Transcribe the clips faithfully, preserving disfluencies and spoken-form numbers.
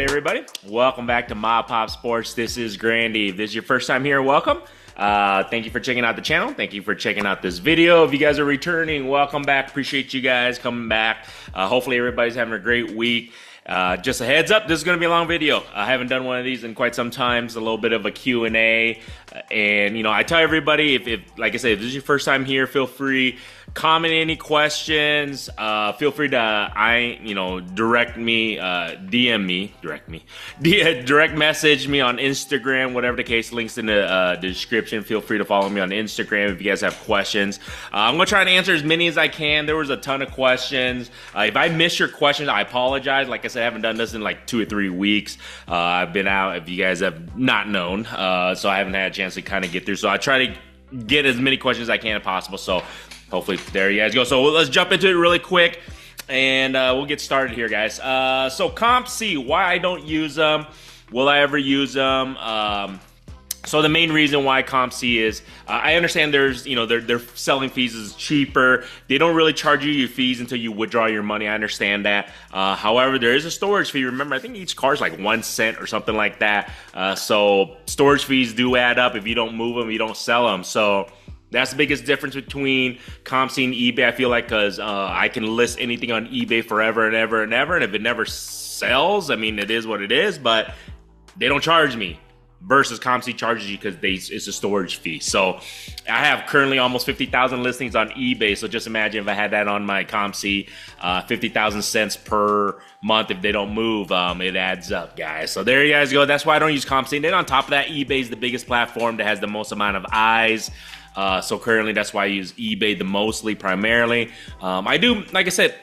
right, everybody. Welcome back to MaPoP Sports. This is Grandy. If this is your first time here, welcome. Uh, thank you for checking out the channel. Thank you for checking out this video. If you guys are returning, welcome back. Appreciate you guys coming back. Uh, hopefully everybody's having a great week. Uh, just a heads up, this is going to be a long video. I haven't done one of these in quite some time. It's a little bit of a Q and A. And, you know, I tell everybody, if, if like I said, if this is your first time here, feel free. Comment any questions. Uh, feel free to, uh, I you know, direct me, uh, D M me, direct me, D direct message me on Instagram, whatever the case, links in the uh, description. Feel free to follow me on Instagram if you guys have questions. Uh, I'm going to try and answer as many as I can. There was a ton of questions. Uh, if I miss your questions, I apologize. Like I said, I haven't done this in like two or three weeks. Uh, I've been out, if you guys have not known, uh, so I haven't had a chance to kind of get through. So I try to get as many questions as I can as possible. So hopefully, there you guys go. So let's jump into it really quick, and uh, we'll get started here, guys. Uh, so C O M C, why I don't use them, will I ever use them? Um, so the main reason why C O M C is, uh, I understand there's, you know, their, their selling fees is cheaper. They don't really charge you your fees until you withdraw your money. I understand that. Uh, however, there is a storage fee. Remember, I think each car is like one cent or something like that. Uh, so storage fees do add up. If you don't move them, you don't sell them. So that's the biggest difference between C O M C and eBay, I feel like, because uh, I can list anything on eBay forever and ever and ever, and if it never sells, I mean, it is what it is, but they don't charge me, versus C O M C charges you because it's a storage fee. So I have currently almost fifty thousand listings on eBay, so just imagine if I had that on my C O M C, uh, fifty thousand cents per month. If they don't move, um, it adds up, guys. So there you guys go. That's why I don't use C O M C. And then on top of that, eBay is the biggest platform that has the most amount of eyes. Uh, so currently, that's why I use eBay the mostly, primarily. Um, I do, like I said,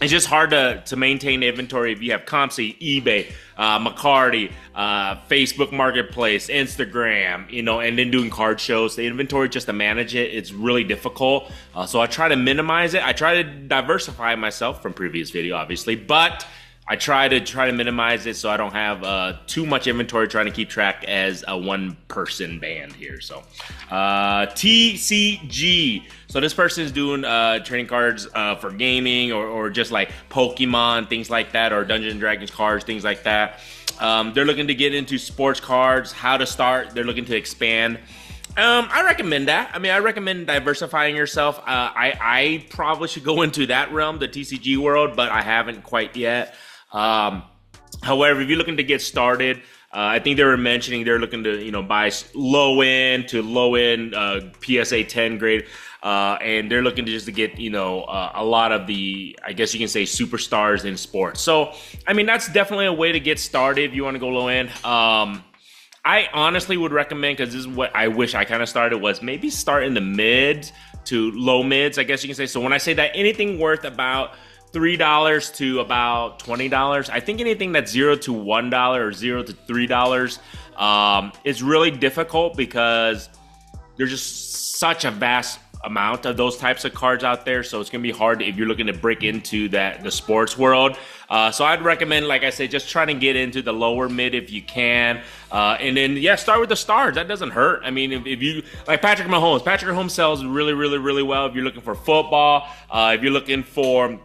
it's just hard to, to maintain inventory if you have C O M C, eBay, uh, McCarty, uh, Facebook Marketplace, Instagram, you know, and then doing card shows. The inventory, just to manage it, it's really difficult. Uh, so I try to minimize it. I try to diversify myself from previous video, obviously, but I try to try to minimize it so I don't have uh, too much inventory trying to keep track as a one-person band here. So uh, T C G. So this person's doing uh, trading cards uh, for gaming, or, or just like Pokemon, things like that, or Dungeons and Dragons cards, things like that. Um, they're looking to get into sports cards, how to start. They're looking to expand. Um, I recommend that. I mean, I recommend diversifying yourself. Uh, I, I probably should go into that realm, the T C G world, but I haven't quite yet. Um, however, if you're looking to get started, uh, I think they were mentioning they're looking to, you know, buy low end to low end, uh, P S A ten grade. Uh, and they're looking to just to get, you know, uh, a lot of the, I guess you can say, superstars in sports. So, I mean, that's definitely a way to get started if you want to go low end. Um, I honestly would recommend, because this is what I wish I kind of started, was maybe start in the mid to low mids, I guess you can say. So when I say that, anything worth about three dollars to about twenty dollars. I think anything that's zero to one dollar or zero to three dollars um, is really difficult, because there's just such a vast amount of those types of cards out there. So it's going to be hard if you're looking to break into that, the sports world. Uh, so I'd recommend, like I said, just trying to get into the lower mid if you can. Uh, and then, yeah, start with the stars. That doesn't hurt. I mean, if, if you, like Patrick Mahomes, Patrick Mahomes sells really, really, really well. If you're looking for football, uh, if you're looking for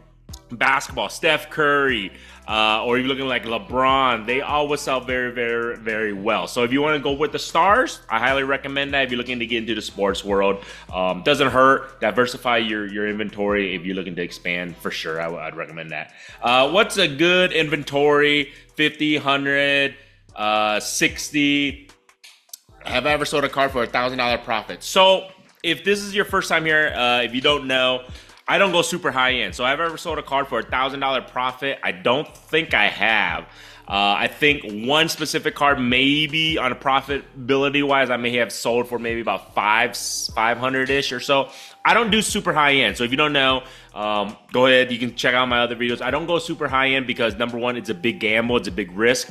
basketball, Steph Curry, uh, or you're looking like LeBron, they always sell very, very, very well. So if you want to go with the stars, I highly recommend that if you're looking to get into the sports world. Um, doesn't hurt. Diversify your, your inventory if you're looking to expand, for sure. I, I'd recommend that. Uh, what's a good inventory? fifty, one hundred, uh, sixty. Have I ever sold a card for a one thousand dollar profit? So if this is your first time here, uh, if you don't know, I don't go super high end. So I've ever sold a card for a one thousand dollar profit? I don't think I have. Uh, I think one specific card, maybe on a profitability wise, I may have sold for maybe about five, five hundred-ish or so. I don't do super high end. So if you don't know, um, go ahead, you can check out my other videos. I don't go super high end because, number one, it's a big gamble, it's a big risk.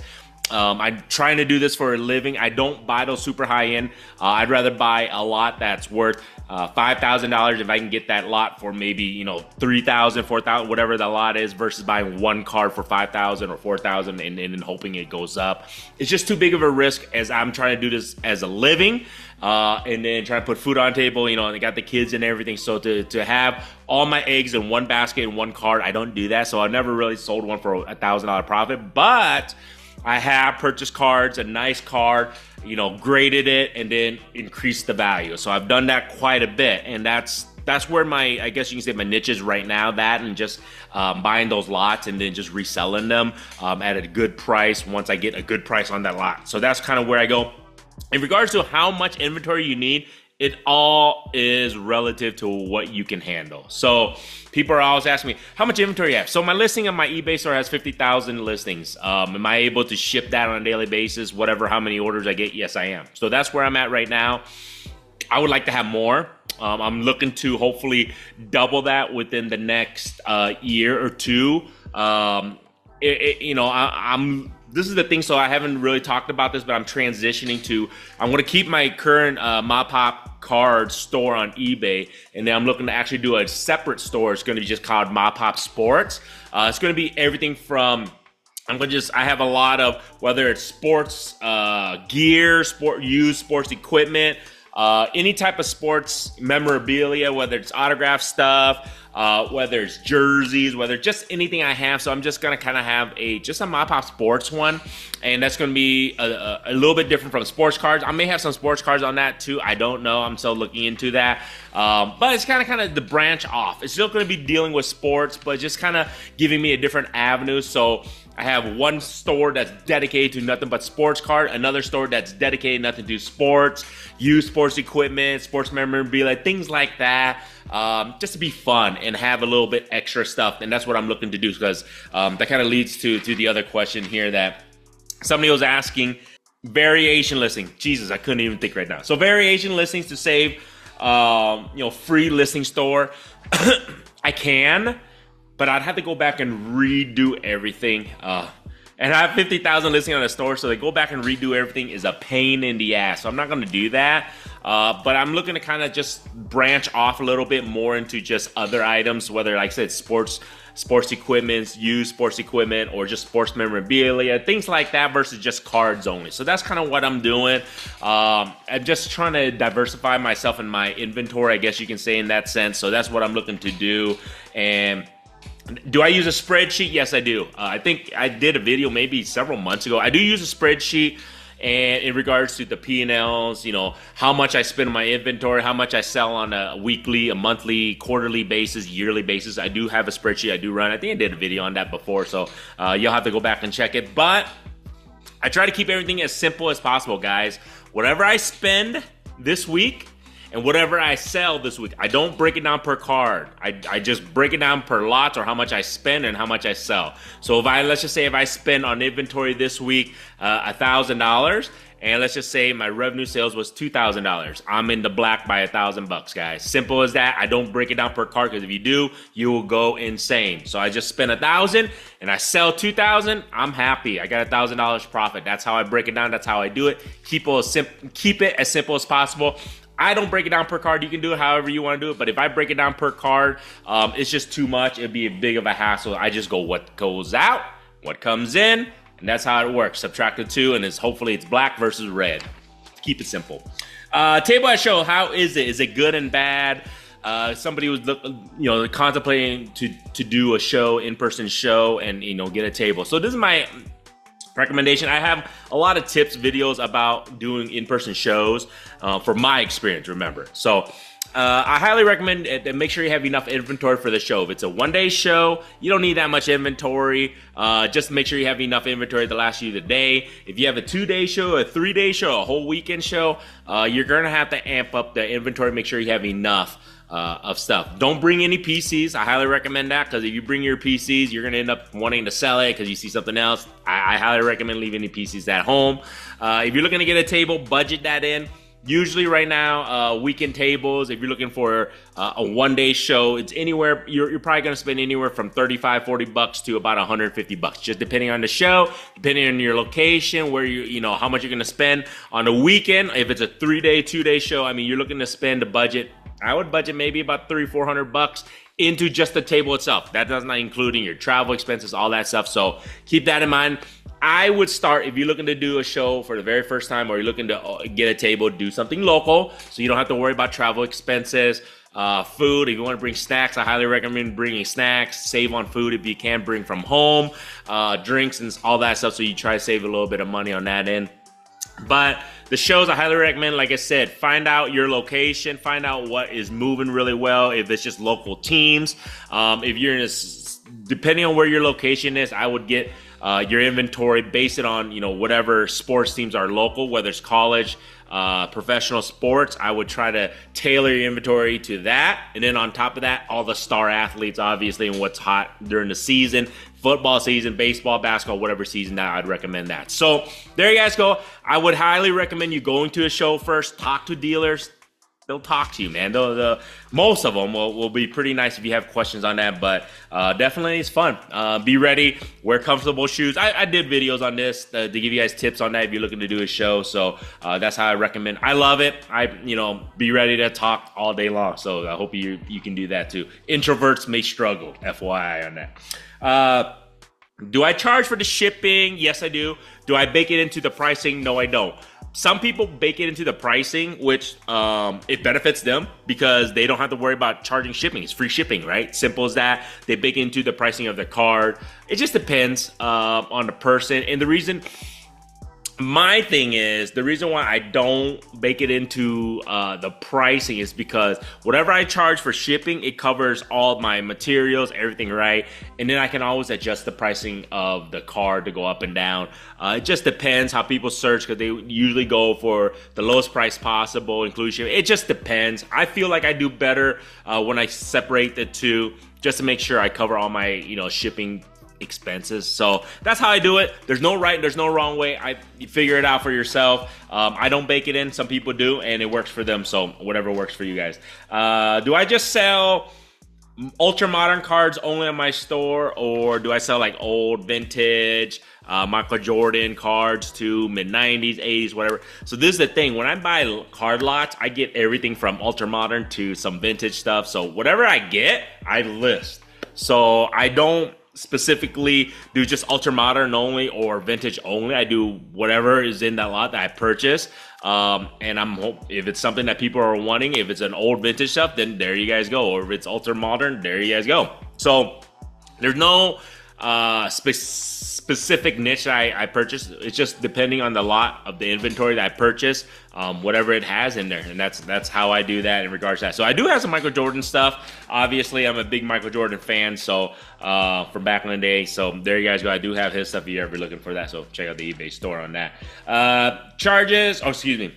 Um, I'm trying to do this for a living. I don't buy those super high end. Uh, I'd rather buy a lot that's worth uh, five thousand dollars if I can get that lot for maybe, you know, three thousand dollars, four thousand dollars, whatever the lot is, versus buying one card for five thousand dollars or four thousand dollars and then hoping it goes up. It's just too big of a risk, as I'm trying to do this as a living. Uh, and then try to put food on the table, you know, and I got the kids and everything. So to, to have all my eggs in one basket and one card, I don't do that. So I've never really sold one for a one thousand dollar profit, but I have purchased cards, a nice card, you know, graded it and then increased the value. So I've done that quite a bit, and that's that's where my, I guess you can say my niche is right now, that and just um, buying those lots and then just reselling them um, at a good price once I get a good price on that lot. So that's kind of where I go. In regards to how much inventory you need, it all is relative to what you can handle. So people are always asking me, how much inventory you have? So my listing on my eBay store has fifty thousand listings. Um, am I able to ship that on a daily basis? Whatever, how many orders I get? Yes, I am. So that's where I'm at right now. I would like to have more. Um, I'm looking to hopefully double that within the next uh, year or two. Um, it, it, you know, I, I'm... This is the thing, so I haven't really talked about this, but I'm transitioning to, I'm gonna keep my current uh, MaPoP card store on eBay, and then I'm looking to actually do a separate store. It's gonna be just called MaPoP Sports. Uh, it's gonna be everything from, I'm gonna just, I have a lot of, whether it's sports uh, gear, sport use, sports equipment, uh, any type of sports memorabilia, whether it's autograph stuff, Uh, whether it's jerseys, whether just anything I have. So I'm just gonna kind of have a, just a MaPoP Sports one. And that's gonna be a, a, a little bit different from sports cards. I may have some sports cards on that too. I don't know, I'm still looking into that. Um, but it's kind of kind of the branch off. It's still gonna be dealing with sports, but just kind of giving me a different avenue. So I have one store that's dedicated to nothing but sports card, another store that's dedicated nothing to sports, used sports equipment, sports memorabilia, things like that. Um, just to be fun and have a little bit extra stuff, and that's what I'm looking to do, because um, that kind of leads to to the other question here that somebody was asking. Variation listing. Jesus, I couldn't even think right now. So variation listings to save, um, you know, free listing store. I can, but I'd have to go back and redo everything. Uh, and I have fifty thousand listings on a store, so to go back and redo everything is a pain in the ass. So I'm not gonna do that. Uh, but I'm looking to kind of just branch off a little bit more into just other items, whether, like I said, sports, sports equipment, used sports equipment, or just sports memorabilia, things like that, versus just cards only. So that's kind of what I'm doing. Um, I'm just trying to diversify myself in my inventory, I guess you can say, in that sense. So that's what I'm looking to do. And do I use a spreadsheet? Yes, I do. Uh, I think I did a video maybe several months ago. I do use a spreadsheet. And in regards to the P and Ls, you know, how much I spend on my inventory, how much I sell on a weekly, a monthly, quarterly basis, yearly basis. I do have a spreadsheet I do run. I think I did a video on that before, so uh, you'll have to go back and check it. But I try to keep everything as simple as possible, guys. Whatever I spend this week and whatever I sell this week, I don't break it down per card. I, I just break it down per lot, or how much I spend and how much I sell. So if I, let's just say if I spend on inventory this week uh, one thousand dollars, and let's just say my revenue sales was two thousand dollars, I'm in the black by a thousand bucks, guys. Simple as that. I don't break it down per card, because if you do, you will go insane. So I just spend a thousand and I sell two thousand, I'm happy. I got a thousand dollars profit. That's how I break it down. That's how I do it. Keep it, keep it as simple as possible. I don't break it down per card. You can do it however you want to do it, but if I break it down per card, um, it's just too much. It'd be a big of a hassle. I just go what goes out, what comes in, and that's how it works. Subtract the two, and it's hopefully it's black versus red. Keep it simple. Uh, table I show. How is it? Is it good and bad? Uh, somebody was, you know, contemplating to to do a show, in-person show, and you know, get a table. So this is my recommendation. I have a lot of tips videos about doing in-person shows uh, for my experience, remember. So uh, I highly recommend it, and make sure you have enough inventory for the show. If it's a one-day show, you don't need that much inventory. Uh, just make sure you have enough inventory to last you the day. If you have a two-day show, a three-day show, a whole weekend show, uh, you're gonna have to amp up the inventory. Make sure you have enough Uh, of stuff. Don't bring any P Cs. I highly recommend that, because if you bring your P Cs, you're gonna end up wanting to sell it because you see something else. I, I highly recommend leaving any P Cs at home. Uh, if you're looking to get a table, budget that in. Usually right now, uh, weekend tables, if you're looking for uh, a one-day show, it's anywhere, you're, you're probably gonna spend anywhere from thirty-five, forty bucks to about a hundred fifty bucks, just depending on the show, depending on your location, where you, you know, how much you're gonna spend. On a weekend, if it's a three-day, two-day show, I mean, you're looking to spend a budget, I would budget maybe about three, four hundred bucks into just the table itself. That does not including your travel expenses, all that stuff. So keep that in mind. I would start, if you're looking to do a show for the very first time, or you're looking to get a table, do something local so you don't have to worry about travel expenses. Uh, food, if you want to bring snacks, I highly recommend bringing snacks. Save on food if you can, bring from home. Uh, drinks and all that stuff, so you try to save a little bit of money on that end. But the shows, I highly recommend, like I said, find out your location, find out what is moving really well, if it's just local teams. Um, if you're in a, depending on where your location is, I would get uh, your inventory, base it on, you know, whatever sports teams are local, whether it's college, uh, professional sports. I would try to tailor your inventory to that. And then on top of that, all the star athletes, obviously, and what's hot during the season. Football season, baseball, basketball, whatever season that, I'd recommend that. So there you guys go. I would highly recommend you going to a show first, talk to dealers. They'll talk to you, man. They'll, the most of them will, will be pretty nice if you have questions on that, but uh, definitely it's fun. Uh, be ready, wear comfortable shoes. I, I did videos on this to, to give you guys tips on that if you're looking to do a show. So uh, that's how I recommend. I love it. I, you know, be ready to talk all day long. So I hope you you can do that too. Introverts may struggle, F Y I on that. Uh, do I charge for the shipping? Yes, I do. Do I bake it into the pricing? No, I don't. Some people bake it into the pricing, which um, it benefits them because they don't have to worry about charging shipping. It's free shipping, right? Simple as that. They bake it into the pricing of their card. It just depends uh, on the person. And the reason, my thing is, the reason why I don't bake it into uh, the pricing is because whatever I charge for shipping, it covers all my materials, everything, right? And then I can always adjust the pricing of the card to go up and down. Uh, it just depends how people search, because they usually go for the lowest price possible, including shipping. It just depends. I feel like I do better uh, when I separate the two, just to make sure I cover all my, you know, shipping expenses. So that's how I do it. There's no right, there's no wrong way. I you figure it out for yourself. Um, I don't bake it in. Some people do, and it works for them. So whatever works for you guys. Uh, do I just sell ultra modern cards only in my store, or do I sell like old vintage uh, Michael Jordan cards to mid nineties, eighties, whatever? So this is the thing. When I buy card lots, I get everything from ultra modern to some vintage stuff. So whatever I get, I list. So I don't specifically do just ultra modern only or vintage only. I do whatever is in that lot that I purchase. Um, and I'm hope if it's something that people are wanting, if it's an old vintage stuff, then there you guys go. Or if it's ultra modern, there you guys go. So there's no uh, spe specific niche I, I purchase. It's just depending on the lot of the inventory that I purchase, um, whatever it has in there. And that's that's how I do that in regards to that. So I do have some Michael Jordan stuff. Obviously, I'm a big Michael Jordan fan. So uh, from back in the day. So there you guys go. I do have his stuff if you're ever looking for that. So check out the eBay store on that. Uh, charges, oh, excuse me.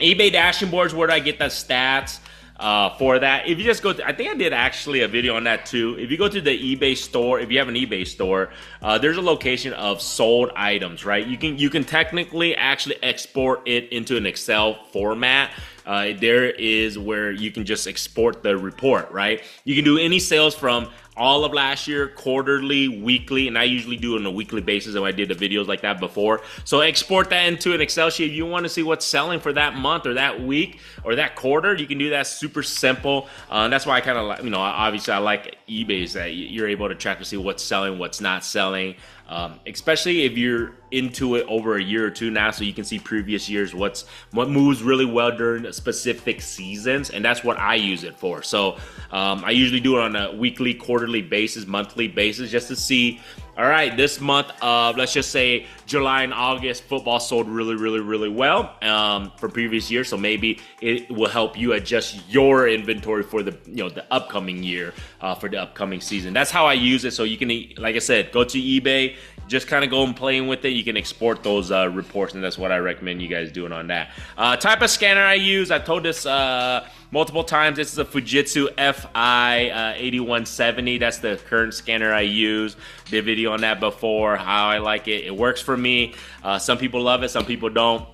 eBay dashing boards, where do I get the stats? Uh, for that, if you just go to, I think I did actually a video on that too. If you go to the eBay store, if you have an eBay store, uh, there's a location of sold items, right? You can you can technically actually export it into an Excel format. Uh, there is where you can just export the report, right? You can do any sales from all of last year, quarterly, weekly, and I usually do it on a weekly basis, and I did the videos like that before. So export that into an Excel sheet. If you want to see what's selling for that month or that week or that quarter, you can do that. Super simple. Uh, that's why I kind of like, you know, obviously I like eBay, is that you're able to track to see what's selling, what's not selling, um, especially if you're into it over a year or two now, so you can see previous years, what's what moves really well during specific seasons, and that's what I use it for. So um, I usually do it on a weekly, quarterly basis, monthly basis, just to see, all right, this month of, let's just say July and August, football sold really, really, really well um, from previous years. So maybe it will help you adjust your inventory for the, you know, the upcoming year, uh, for the upcoming season. That's how I use it. So you can, like I said, go to eBay, just kind of go and playing with it. You can export those uh, reports, and that's what I recommend you guys doing on that. Uh, type of scanner I use, I've told this uh, multiple times. This is a Fujitsu Fi uh, eighty-one seventy. That's the current scanner I use. Did a video on that before, how I like it. It works for me. Uh, some people love it, some people don't.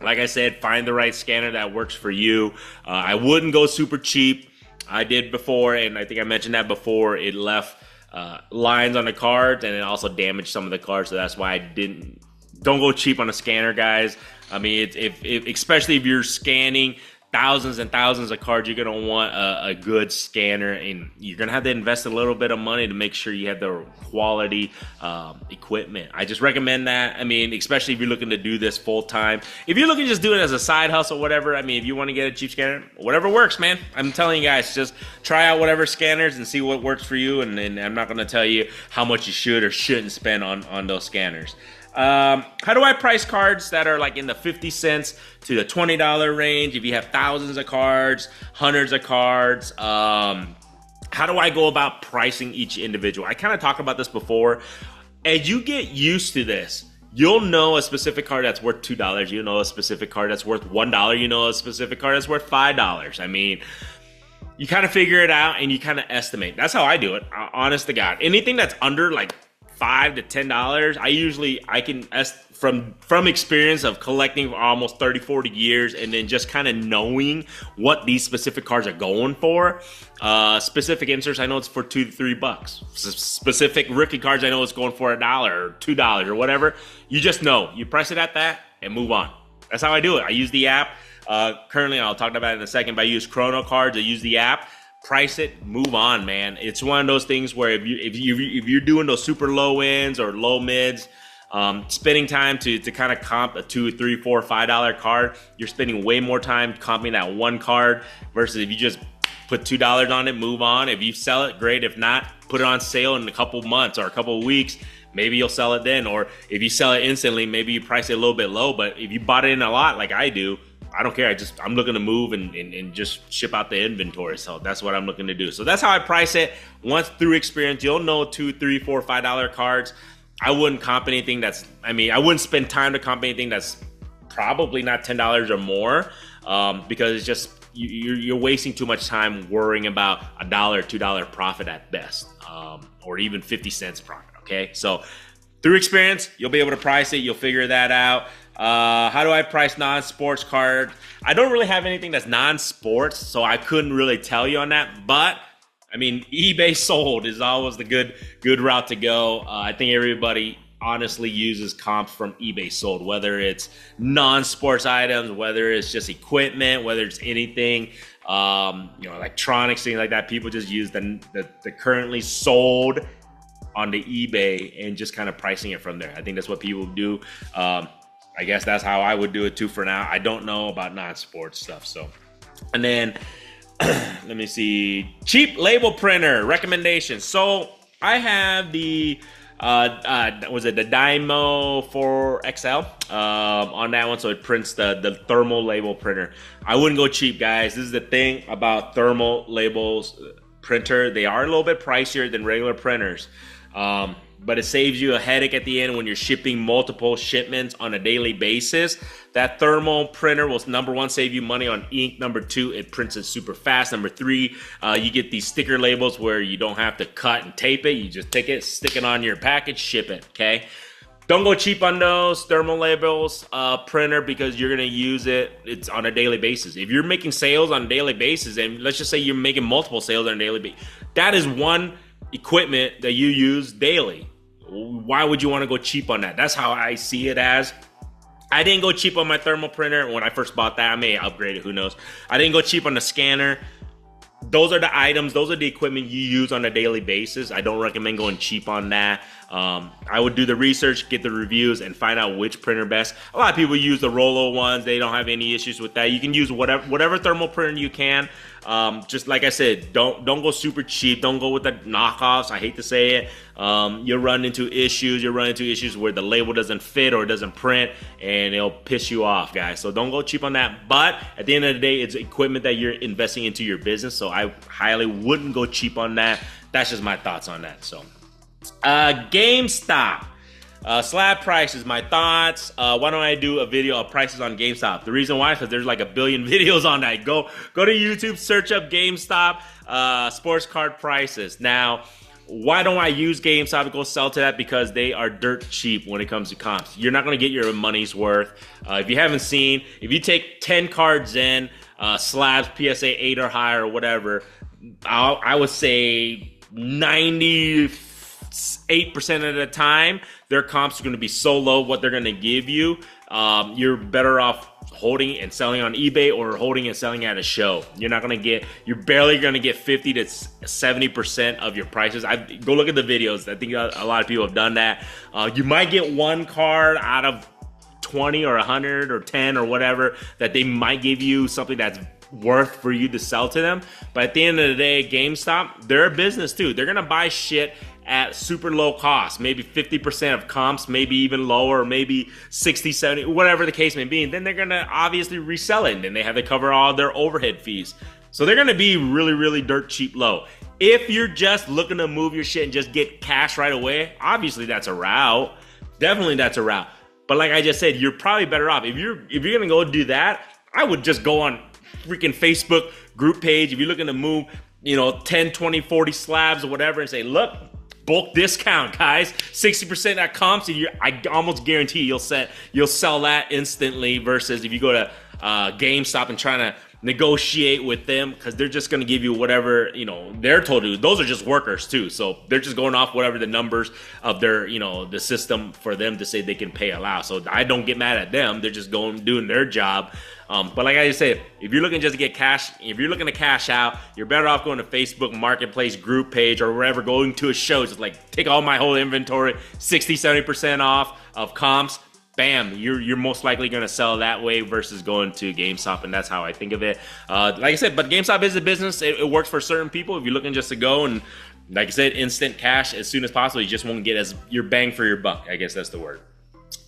Like I said, find the right scanner that works for you. Uh, I wouldn't go super cheap. I did before, and I think I mentioned that before. It left Uh, lines on the cards, and it also damaged some of the cards, so that's why I didn't don't go cheap on a scanner, guys. I mean, it, if, if especially if you're scanning thousands and thousands of cards, you're going to want a, a good scanner, and you're going to have to invest a little bit of money to make sure you have the quality um, equipment. I just recommend that. I mean, especially if you're looking to do this full time. If you're looking to just do it as a side hustle, whatever, I mean, if you want to get a cheap scanner, whatever works, man. I'm telling you guys, just try out whatever scanners and see what works for you, and, and I'm not going to tell you how much you should or shouldn't spend on, on those scanners. Um, how do I price cards that are like in the fifty cents to the twenty dollar range? If you have thousands of cards, hundreds of cards, um, how do I go about pricing each individual? I kind of talked about this before. As you get used to this, you'll know a specific card that's worth two dollars. You'll know a specific card that's worth one dollar. You know a specific card that's worth five dollars. I mean, you kind of figure it out and you kind of estimate. That's how I do it, honest to God. Anything that's under like five to ten dollars, I usually I can from from experience of collecting for almost thirty, forty years, and then just kind of knowing what these specific cards are going for. Uh, specific inserts, I know it's for two to three bucks. S specific rookie cards, I know it's going for a dollar or two dollars or whatever. You just know. You press it at that and move on. That's how I do it. I use the app. Uh, currently, I'll talk about it in a second. But I use ChronoCards. I use the app. Price it, move on, man. It's one of those things where if you if you if you're doing those super low ends or low mids, um, spending time to to kind of comp a two, three, four, five dollar card, you're spending way more time comping that one card versus if you just put two dollars on it, move on. If you sell it, great. If not, put it on sale in a couple months or a couple weeks. Maybe you'll sell it then. Or if you sell it instantly, maybe you price it a little bit low. But if you bought it in a lot, like I do, I don't care. I just, I'm looking to move and, and, and just ship out the inventory. So that's what I'm looking to do. So that's how I price it. Once through experience, you'll know two, three, four, five dollar cards. I wouldn't comp anything that's, I mean, I wouldn't spend time to comp anything that's probably not ten dollars or more, um, because it's just, you, you're, you're wasting too much time worrying about a dollar, two dollar profit at best, um, or even fifty cents profit. Okay. So through experience, you'll be able to price it. You'll figure that out. Uh, how do I price non-sports card? I don't really have anything that's non-sports, so I couldn't really tell you on that. But I mean, eBay sold is always the good good route to go. Uh, I think everybody honestly uses comps from eBay sold, whether it's non-sports items, whether it's just equipment, whether it's anything, um, you know, electronics, things like that. People just use the the, the currently sold on the eBay and just kind of pricing it from there. I think that's what people do. Um, I guess that's how I would do it too for now. I don't know about non-sports stuff. So, and then let me see. Cheap label printer recommendations. So I have the, uh, uh, was it the Dymo four X L um, on that one. So it prints the, the thermal label printer. I wouldn't go cheap, guys. This is the thing about thermal labels printer. They are a little bit pricier than regular printers. Um, but it saves you a headache at the end when you're shipping multiple shipments on a daily basis. That thermal printer will, number one, save you money on ink. Number two, it prints it super fast. Number three, uh, you get these sticker labels where you don't have to cut and tape it. You just take it, stick it on your package, ship it, okay? Don't go cheap on those thermal labels uh, printer because you're gonna use it, it's on a daily basis. If you're making sales on a daily basis, and let's just say you're making multiple sales on a daily basis, that is one equipment that you use daily. Why would you want to go cheap on that? That's how I see it as. I didn't go cheap on my thermal printer when I first bought that. I may upgrade it, who knows. I didn't go cheap on the scanner. Those are the items, those are the equipment you use on a daily basis. I don't recommend going cheap on that. Um, I would do the research, get the reviews, and find out which printer best. A lot of people use the Rollo ones. They don't have any issues with that. You can use whatever whatever thermal printer you can. Um, just like I said, don't don't go super cheap. Don't go with the knockoffs. I hate to say it. Um, you'll run into issues. You'll run into issues where the label doesn't fit or doesn't print, and it'll piss you off, guys. So don't go cheap on that. But at the end of the day, it's equipment that you're investing into your business. So I highly wouldn't go cheap on that. That's just my thoughts on that. So uh, GameStop. Uh, slab prices, my thoughts. Uh, why don't I do a video of prices on GameStop? The reason why is because there's like a billion videos on that. Go, go to YouTube, search up GameStop uh, sports card prices. Now, why don't I use GameStop to go sell to that? Because they are dirt cheap when it comes to comps. You're not going to get your money's worth. Uh, if you haven't seen, if you take ten cards in, uh, slabs, P S A eight or higher or whatever, I'll, I would say ninety-five percent eight percent of the time, their comps are going to be so low what they're going to give you um, you're better off holding and selling on eBay or holding and selling at a show. You're not gonna get, you're barely gonna get fifty to seventy percent of your prices. I go look at the videos. I think a lot of people have done that. Uh, you might get one card out of twenty or one hundred or ten or whatever that they might give you something that's worth for you to sell to them. But at the end of the day, GameStop, they're a business too. They're gonna buy shit at super low cost, maybe fifty percent of comps, maybe even lower, maybe sixty, seventy, whatever the case may be. And then they're gonna obviously resell it, and then they have to cover all their overhead fees. So they're gonna be really, really dirt cheap low. If you're just looking to move your shit and just get cash right away, obviously that's a route. Definitely that's a route. But like I just said, you're probably better off. If you're, if you're gonna go do that, I would just go on freaking Facebook group page. If you're looking to move, you know, ten, twenty, forty slabs or whatever, and say, look, bulk discount, guys, sixty percent at comps, and you're, I almost guarantee you'll set, you'll sell that instantly versus if you go to uh, GameStop and trying to negotiate with them, because they're just going to give you whatever, you know, they're told to do. Those are just workers too, so they're just going off whatever the numbers of their, you know, the system for them to say they can pay allow. So I don't get mad at them. They're just going doing their job. Um, but like I just said, if you're looking just to get cash, if you're looking to cash out, you're better off going to Facebook Marketplace group page or wherever, going to a show. Just like, take all my whole inventory, sixty, seventy percent off of comps. Bam, you're, you're most likely going to sell that way versus going to GameStop. And that's how I think of it. Uh, like I said, but GameStop is a business. It, it works for certain people. If you're looking just to go and, like I said, instant cash as soon as possible, you just won't get as your bang for your buck. I guess that's the word.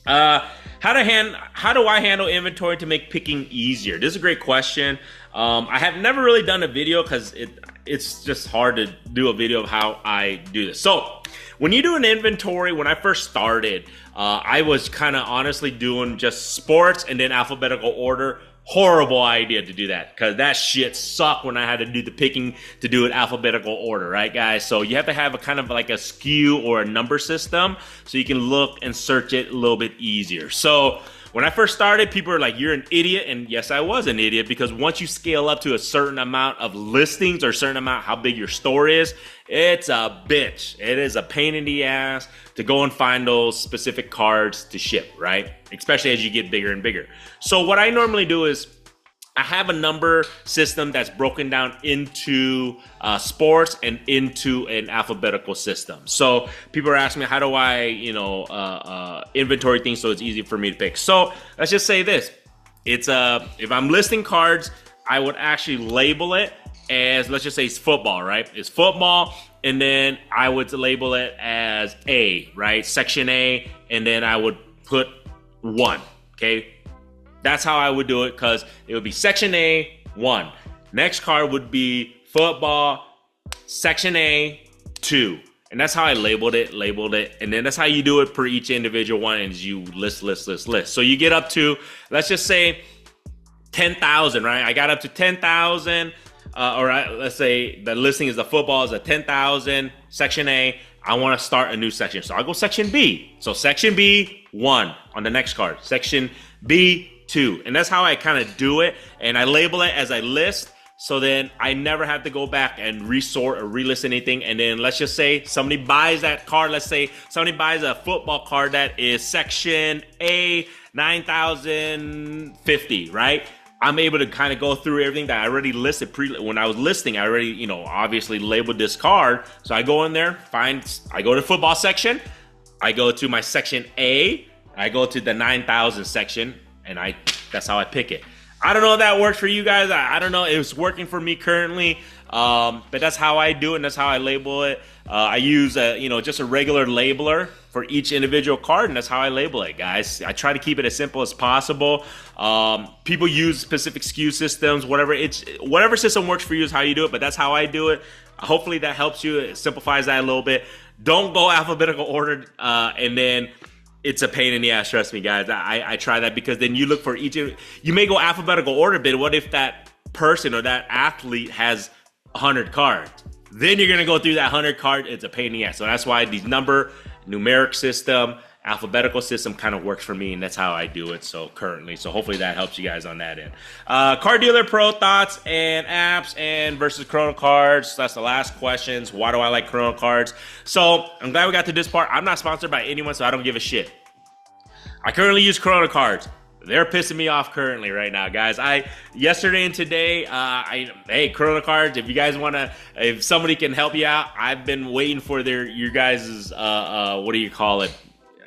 Uh, how to hand, how do I handle inventory to make picking easier? This is a great question. Um, I have never really done a video because it, it's just hard to do a video of how I do this. So when you do an inventory, when I first started, uh, I was kind of honestly doing just sports and then alphabetical order. Horrible idea to do that, because that shit sucked when I had to do the picking to do it alphabetical order, right guys? So you have to have a kind of like a S K U or a number system so you can look and search it a little bit easier. So when I first started, people were like, you're an idiot. And yes, I was an idiot, because once you scale up to a certain amount of listings or a certain amount how big your store is, it's a bitch. It is a pain in the ass to go and find those specific cards to ship, right? Especially as you get bigger and bigger. So what I normally do is I have a number system that's broken down into uh, sports and into an alphabetical system. So people are asking me, how do I, you know, uh, uh, inventory things so it's easy for me to pick? So let's just say this. It's uh, if I'm listing cards, I would actually label it as, let's just say it's football, right? It's football, and then I would label it as A, right? Section A, and then I would put one, okay? That's how I would do it, because it would be section A, one. Next card would be football, section A, two. And that's how I labeled it, labeled it. And then that's how you do it per each individual one, and you list, list, list, list. So you get up to, let's just say ten thousand, right? I got up to ten thousand. Uh, all right, let's say the listing is the football is a ten thousand, section A. I want to start a new section. So I'll go section B. So section B, one on the next card. Section B, two. And that's how I kind of do it. And I label it as I list. So then I never have to go back and resort or relist anything. And then let's just say somebody buys that card. Let's say somebody buys a football card that is section A, nine thousand fifty, right? I'm able to kind of go through everything that I already listed pre when I was listing. I already, you know, obviously labeled this card. So I go in there, find, I go to football section, I go to my section A, I go to the nine thousand section, and I, that's how I pick it. I don't know if that works for you guys. I, I don't know. It's working for me currently, um, but that's how I do it, and that's how I label it. Uh, I use a, you know, just a regular labeler for each individual card, and that's how I label it, guys. I try to keep it as simple as possible. Um, people use specific S K U systems, whatever it's, whatever system works for you is how you do it, but that's how I do it. Hopefully that helps you. It simplifies that a little bit. Don't go alphabetical order, uh, and then it's a pain in the ass. Trust me, guys. I, I try that, because then you look for each, you may go alphabetical order, but what if that person or that athlete has one hundred cards? Then you're gonna go through that one hundred card. It's a pain in the ass. So that's why these number, numeric system, alphabetical system kind of works for me, and that's how I do it so currently. So hopefully that helps you guys on that end. Uh, Card Dealer Pro thoughts and apps and versus ChronoCards. That's the last questions. Why do I like ChronoCards? So I'm glad we got to this part. I'm not sponsored by anyone, so I don't give a shit. I currently use ChronoCards. They're pissing me off currently right now, guys. I yesterday and today, uh, I hey, ChronoCards, if you guys want to, if somebody can help you out, I've been waiting for their your guys' uh, uh, what do you call it?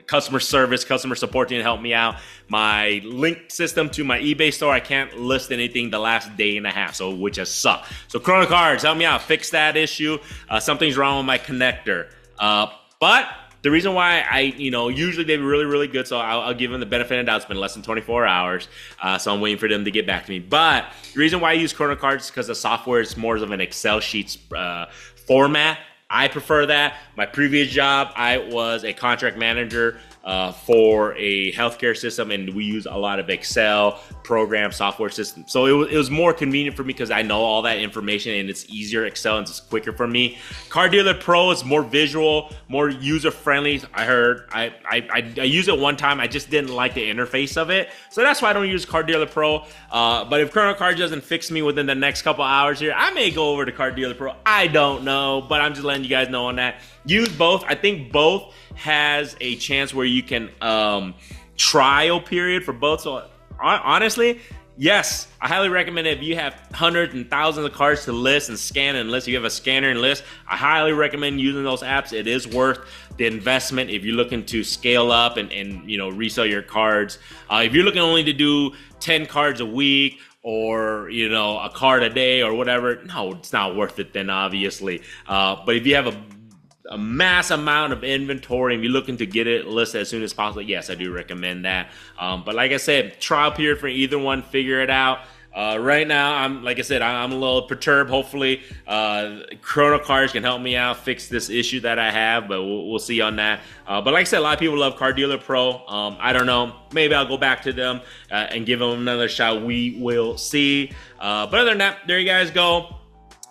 Customer service, customer support team to help me out. My link system to my eBay store, I can't list anything the last day and a half, so which has sucked. So ChronoCards, help me out, fix that issue. Uh, something's wrong with my connector, uh, but. The reason why I, you know, usually they're really, really good, so I'll, I'll give them the benefit of the doubt. It's been less than twenty-four hours, uh, so I'm waiting for them to get back to me. But the reason why I use ChronoCards is because the software is more of an Excel sheets uh, format. I prefer that. My previous job, I was a contract manager uh, for a healthcare system, and we use a lot of Excel program software systems. So it was, it was more convenient for me because I know all that information, and it's easier Excel and it's quicker for me. Card Dealer Pro is more visual, more user friendly. I heard I I, I I used it one time. I just didn't like the interface of it, so that's why I don't use Card Dealer Pro. Uh, but if ChronoCards doesn't fix me within the next couple hours here, I may go over to Card Dealer Pro. I don't know, but I'm just letting you guys know on that. Use both. I think both has a chance where you can um trial period for both. So honestly, yes, I highly recommend it. If you have hundreds and thousands of cards to list and scan and list, if you have a scanner and list, I highly recommend using those apps. It is worth the investment if you're looking to scale up and, and you know, resell your cards. Uh, if you're looking only to do ten cards a week, or, you know, a card a day or whatever, no, it's not worth it then, obviously. Uh, but if you have a, a mass amount of inventory and you're looking to get it listed as soon as possible, yes, I do recommend that. Um, but like I said, trial period for either one, figure it out. Uh, right now, I'm like I said, I'm a little perturbed. Hopefully, uh, ChronoCards can help me out, fix this issue that I have, but we'll, we'll see on that. Uh, but like I said, a lot of people love Card Dealer Pro. Um, I don't know. Maybe I'll go back to them uh, and give them another shot. We will see. Uh, but other than that, there you guys go.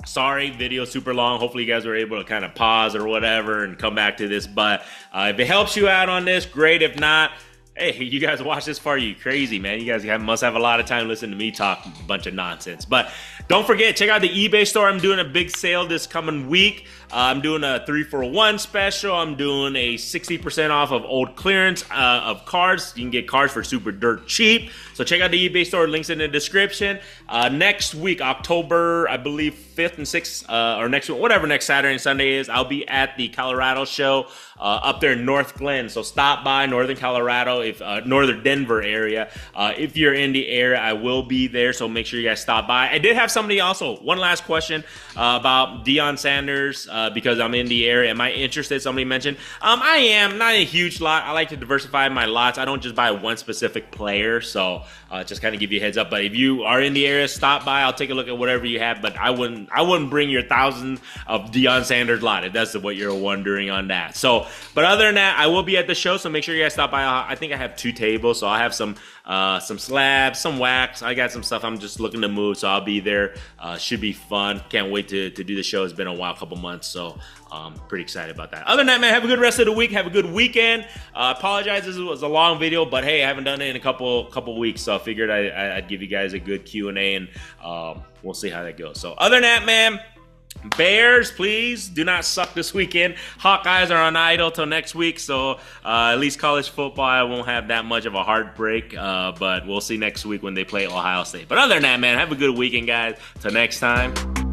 Sorry, video super long. Hopefully you guys were able to kind of pause or whatever and come back to this. But uh, if it helps you out on this, great. If not, hey, you guys watch this far, you crazy, man. You guys have, must have a lot of time listening to me talk a bunch of nonsense. But don't forget, check out the eBay store. I'm doing a big sale this coming week. Uh, I'm doing a three for one special. I'm doing a sixty percent off of old clearance uh, of cards. You can get cards for super dirt cheap. So check out the eBay store. Links in the description. Uh, next week, October, I believe, fifth and sixth, uh, or next week, whatever next Saturday and Sunday is, I'll be at the Colorado show. Uh, up there in Northglenn, so stop by Northern Colorado, if uh, Northern Denver area. Uh, if you're in the area, I will be there, so make sure you guys stop by. I did have somebody also one last question uh, about Deion Sanders uh, because I'm in the area. Am I interested? Somebody mentioned. Um, I am not a huge lot. I like to diversify my lots. I don't just buy one specific player, so uh, just kind of give you a heads up. But if you are in the area, stop by. I'll take a look at whatever you have. But I wouldn't. I wouldn't bring your thousand of Deion Sanders lot if that's what you're wondering on that. So. But other than that, I will be at the show, so make sure you guys stop by. I think I have two tables, so I have some uh, some slabs, some wax. I got some stuff I'm just looking to move, so I'll be there. Uh, should be fun. Can't wait to, to do the show. It's been a while, couple months, so I'm um, pretty excited about that. Other than that, man, have a good rest of the week. Have a good weekend. I uh, apologize this was a long video, but hey, I haven't done it in a couple couple weeks, so I figured I, I'd give you guys a good Q and A, and um, we'll see how that goes. So other than that, man, Bears, please do not suck this weekend. Hawkeyes are on idle till next week, so uh, at least college football, I won't have that much of a heartbreak, uh, but we'll see next week when they play Ohio State. But other than that, man, have a good weekend, guys. Till next time.